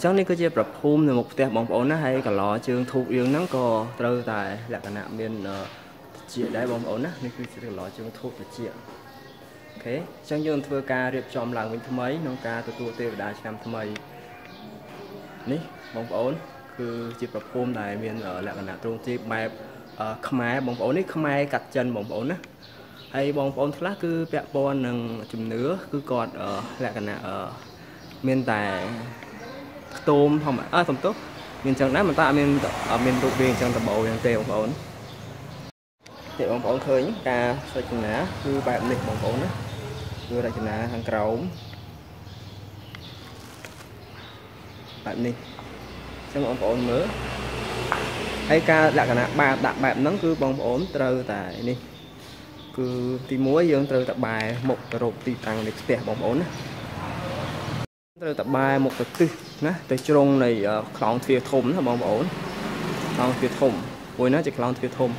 Chẳng nên cứ chơi bập hôm rồi một tiệp bóng bóng nó hay cả lò trường thụ riêng nắng cò trâu tài là cả nạm bên chị đáy bóng bóng á nên cứ chơi lò trường thụ là chị. Thế chẳng như thưa ca điệp chòm làng mình thấm ấy nông ca tôi tua tiêu đá chạm thấm ấy ní bóng bóng cứ chơi bập hôm này miền ở là cả nạm trung chơi mẹ không ai bóng bóng ấy không ai cắt chân bóng bóng á hay bóng bóng lá cứ bẹ bon nằng chùm nữa cứ còn ở là cả nạm ở miền tài tôm không à tôm tốt mình chẳng nói mà ta mình ở miền tụ viên trong tập bộ miền tây bóng bóng thì bóng bóng khơi những ca soi chừng ná cứ bài lịch bóng bóng đó đưa ra chừng ná hàng cầu bạn đi xem bóng bóng nữa hay ca là cả nạ ba đặt bài nắng cứ bóng bóng trơ tại đi cứ tí muối dương trơ tại bài một rộp tì tăng để tẹt bóng bóng tập bài một tập tư nè tới trong này clown thuyền thùng là bóng bóng clown thuyền thùng buổi nó chỉ clown thuyền thùng